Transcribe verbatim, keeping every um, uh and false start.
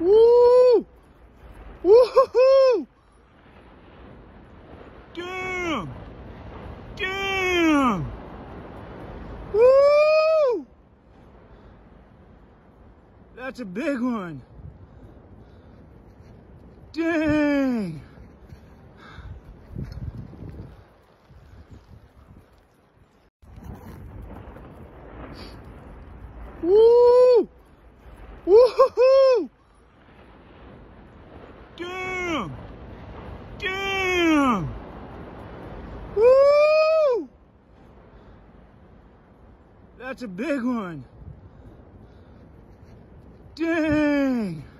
Woo! Woohoo! Damn! Damn! Woo! That's a big one. Dang! Woo! Woohoo! Damn! Damn! Woo! That's a big one. Dang!